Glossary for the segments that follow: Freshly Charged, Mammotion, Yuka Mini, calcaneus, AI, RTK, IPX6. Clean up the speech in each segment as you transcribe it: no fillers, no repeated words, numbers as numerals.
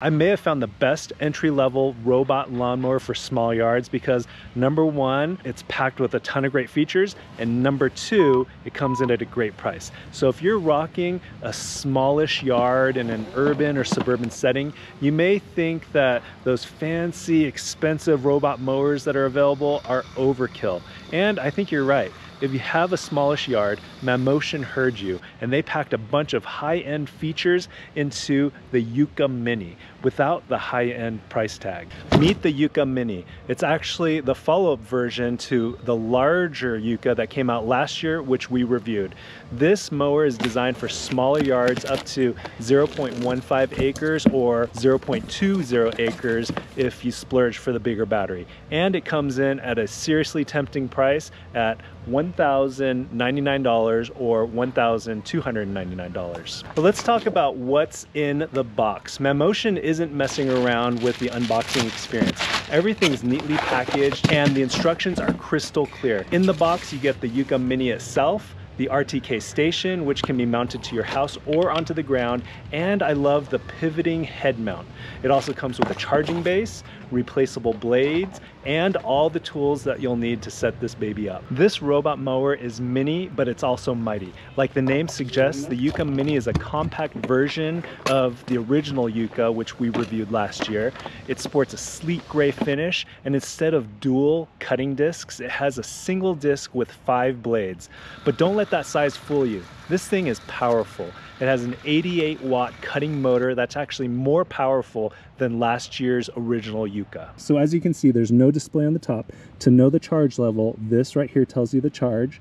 I may have found the best entry-level robot lawnmower for small yards because number one, it's packed with a ton of great features, and number two, it comes in at a great price. So if you're rocking a smallish yard in an urban or suburban setting, you may think that those fancy, expensive robot mowers that are available are overkill. And I think you're right. If you have a smallish yard, Mammotion heard you, and they packed a bunch of high-end features into the Yuka Mini without the high-end price tag. Meet the Yuka Mini. It's actually the follow-up version to the larger Yuka that came out last year, which we reviewed. This mower is designed for smaller yards up to 0.15 acres or 0.20 acres if you splurge for the bigger battery. And it comes in at a seriously tempting price at $1,099 or $1,299. But let's talk about what's in the box. Mammotion isn't messing around with the unboxing experience. Everything's neatly packaged and the instructions are crystal clear. In the box, you get the Yuka Mini itself, the RTK station, which can be mounted to your house or onto the ground, and I love the pivoting head mount. It also comes with a charging base, replaceable blades, and all the tools that you'll need to set this baby up. This robot mower is mini, but it's also mighty. Like the name suggests, the Yuka Mini is a compact version of the original Yuka, which we reviewed last year. It sports a sleek gray finish, and instead of dual cutting discs, it has a single disc with 5 blades. But don't let that size fool you. This thing is powerful. It has an 88-watt cutting motor that's actually more powerful than last year's original Yuka. So as you can see, there's no display on the top. To know the charge level, this right here tells you the charge.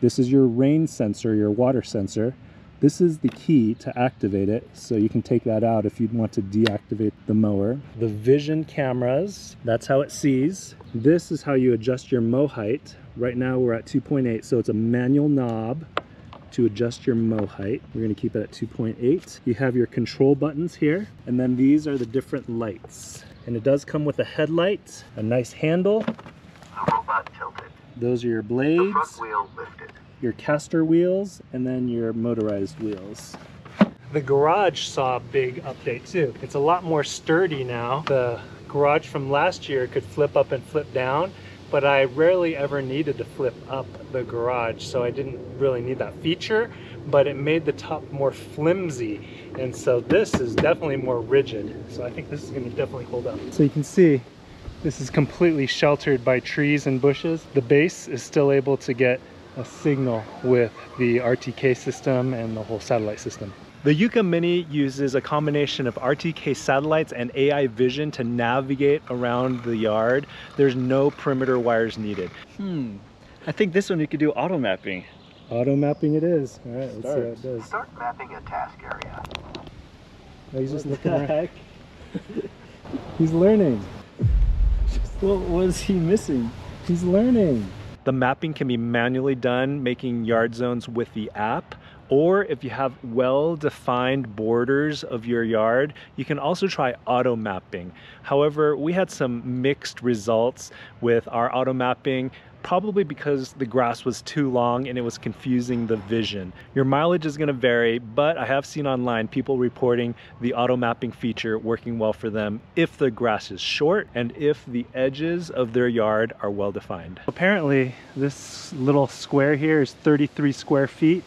This is your rain sensor, your water sensor. This is the key to activate it, so you can take that out if you'd want to deactivate the mower. The vision cameras, that's how it sees. This is how you adjust your mow height. Right now we're at 2.8, so it's a manual knob to adjust your mow height. We're gonna keep it at 2.8. You have your control buttons here, and then these are the different lights. And it does come with a headlight, a nice handle. The robot tilted. Those are your blades. The front wheel lifted. Your caster wheels, and then your motorized wheels. The garage saw a big update too. It's a lot more sturdy now. The garage from last year could flip up and flip down, but I rarely ever needed to flip up the garage, so I didn't really need that feature, but it made the top more flimsy. And so this is definitely more rigid. So I think this is gonna definitely hold up. So you can see, this is completely sheltered by trees and bushes. The base is still able to get a signal with the RTK system and the whole satellite system. The Yuka Mini uses a combination of RTK satellites and AI vision to navigate around the yard. There's no perimeter wires needed. I think this one you could do auto mapping. Auto mapping it is. All right, let's see how it does. Start mapping a task area. Oh, he's just looking around. He's learning. What was he missing? He's learning. The mapping can be manually done, making yard zones with the app, or if you have well-defined borders of your yard, you can also try auto mapping. However, we had some mixed results with our auto mapping, probably because the grass was too long and it was confusing the vision. Your mileage is gonna vary, but I have seen online people reporting the auto mapping feature working well for them if the grass is short and if the edges of their yard are well-defined. Apparently, this little square here is 33 square feet,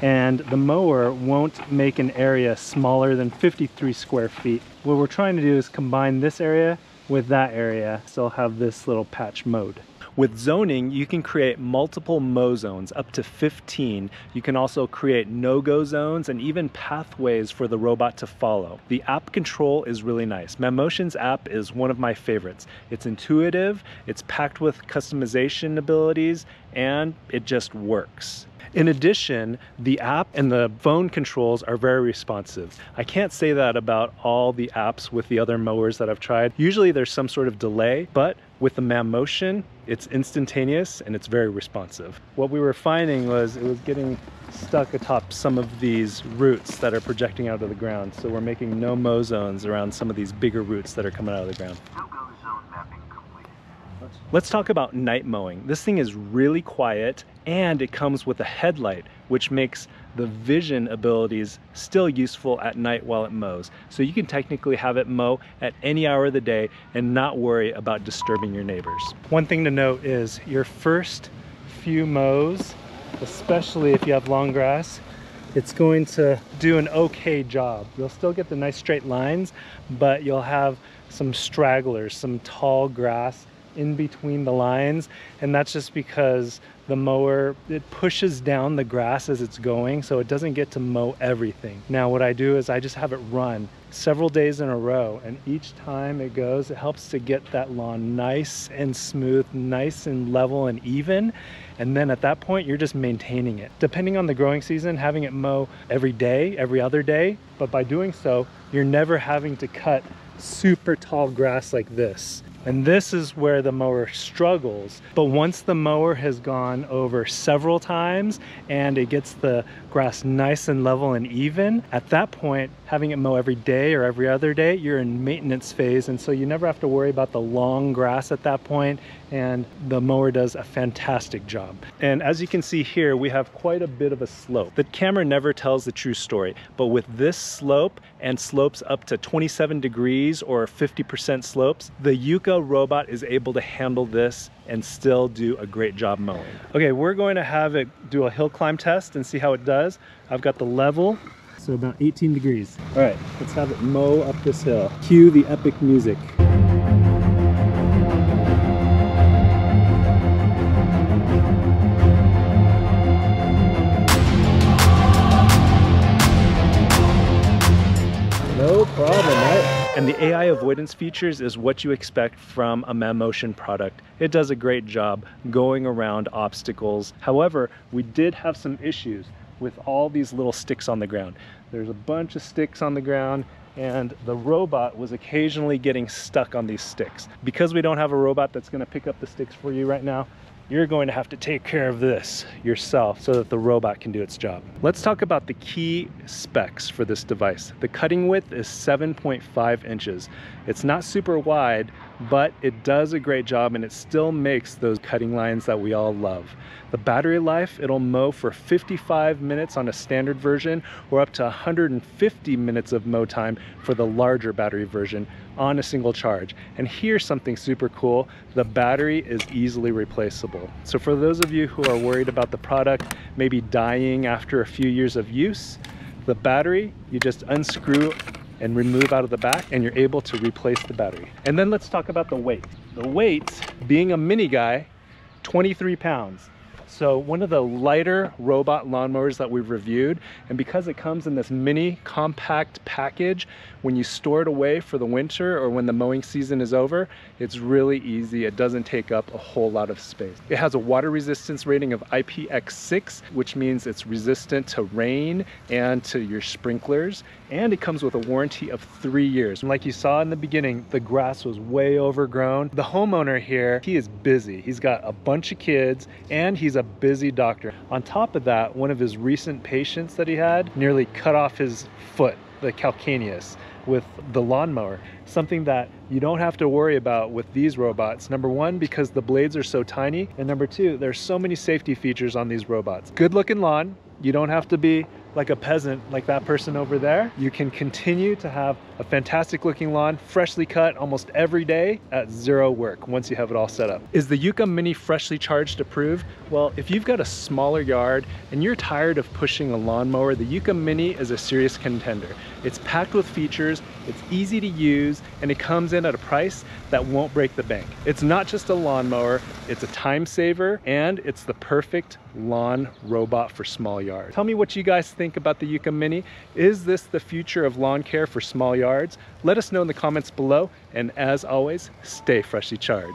and the mower won't make an area smaller than 53 square feet. What we're trying to do is combine this area with that area, still have this little patch mode. With zoning, you can create multiple mow zones, up to 15. You can also create no-go zones and even pathways for the robot to follow. The app control is really nice. Mammotion's app is one of my favorites. It's intuitive, it's packed with customization abilities, and it just works. In addition, the app and the phone controls are very responsive. I can't say that about all the apps with the other mowers that I've tried. Usually there's some sort of delay, but with the Mammotion, it's instantaneous and it's very responsive. What we were finding was it was getting stuck atop some of these roots that are projecting out of the ground. So we're making no mow zones around some of these bigger roots that are coming out of the ground. No-go zone mapping completed. Let's talk about night mowing. This thing is really quiet and it comes with a headlight, which makes the vision abilities still useful at night while it mows. So you can technically have it mow at any hour of the day and not worry about disturbing your neighbors. One thing to note is your first few mows, especially if you have long grass, it's going to do an okay job. You'll still get the nice straight lines, but you'll have some stragglers, some tall grass in between the lines, and that's just because the mower, it pushes down the grass as it's going, so it doesn't get to mow everything. Now what I do is I just have it run several days in a row, and each time it goes, it helps to get that lawn nice and smooth, nice and level and even, and then at that point you're just maintaining it. Depending on the growing season, having it mow every day, every other day, but by doing so, you're never having to cut super tall grass like this. And this is where the mower struggles. But once the mower has gone over several times and it gets the grass nice and level and even, at that point, having it mow every day or every other day, you're in maintenance phase. And so you never have to worry about the long grass at that point. And the mower does a fantastic job. And as you can see here, we have quite a bit of a slope. The camera never tells the true story, but with this slope and slopes up to 27 degrees or 50% slopes, the Yuka robot is able to handle this and still do a great job mowing. Okay, we're going to have it do a hill climb test and see how it does. I've got the level, so about 18 degrees. All right, let's have it mow up this hill. Cue the epic music. No problem, right? And the AI avoidance features is what you expect from a Mammotion product. It does a great job going around obstacles. However, we did have some issues with all these little sticks on the ground. There's a bunch of sticks on the ground, and the robot was occasionally getting stuck on these sticks. Because we don't have a robot that's gonna pick up the sticks for you right now, you're going to have to take care of this yourself so that the robot can do its job. Let's talk about the key specs for this device. The cutting width is 7.5 inches. It's not super wide, but it does a great job and it still makes those cutting lines that we all love. The battery life, it'll mow for 55 minutes on a standard version or up to 150 minutes of mow time for the larger battery version on a single charge. And here's something super cool. The battery is easily replaceable. So for those of you who are worried about the product maybe dying after a few years of use, the battery, you just unscrew and remove out of the back and you're able to replace the battery. And then let's talk about the weight. The weight, being a mini guy, 23 pounds. So one of the lighter robot lawnmowers that we've reviewed, and because it comes in this mini compact package, when you store it away for the winter or when the mowing season is over, it's really easy. It doesn't take up a whole lot of space. It has a water resistance rating of IPX6, which means it's resistant to rain and to your sprinklers, and it comes with a warranty of 3 years. And like you saw in the beginning, the grass was way overgrown. The homeowner here, he is busy. He's got a bunch of kids and he's a busy doctor. On top of that, one of his recent patients that he had nearly cut off his foot, the calcaneus, with the lawnmower. Something that you don't have to worry about with these robots. Number one, because the blades are so tiny, and number two, there's so many safety features on these robots. Good looking lawn. You don't have to be like a peasant like that person over there. You can continue to have a fantastic looking lawn, freshly cut almost every day at zero work once you have it all set up. Is the Yuka Mini Freshly Charged approved? Well, if you've got a smaller yard and you're tired of pushing a lawnmower, the Yuka Mini is a serious contender. It's packed with features, it's easy to use, and it comes in at a price that won't break the bank. It's not just a lawnmower, it's a time saver, and it's the perfect lawn robot for small yards. Tell me what you guys think about the Yuka Mini. Is this the future of lawn care for small yards? Let us know in the comments below, and as always, stay freshly charged.